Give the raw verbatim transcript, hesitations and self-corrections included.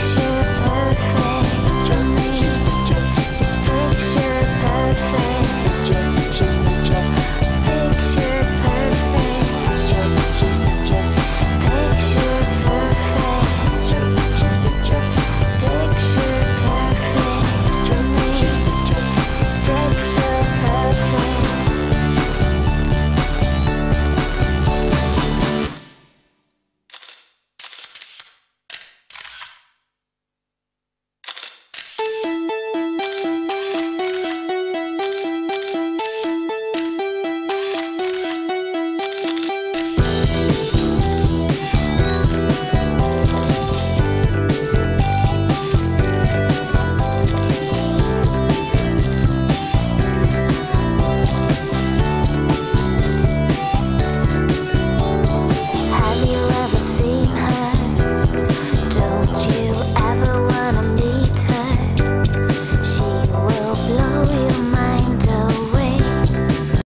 się perfect.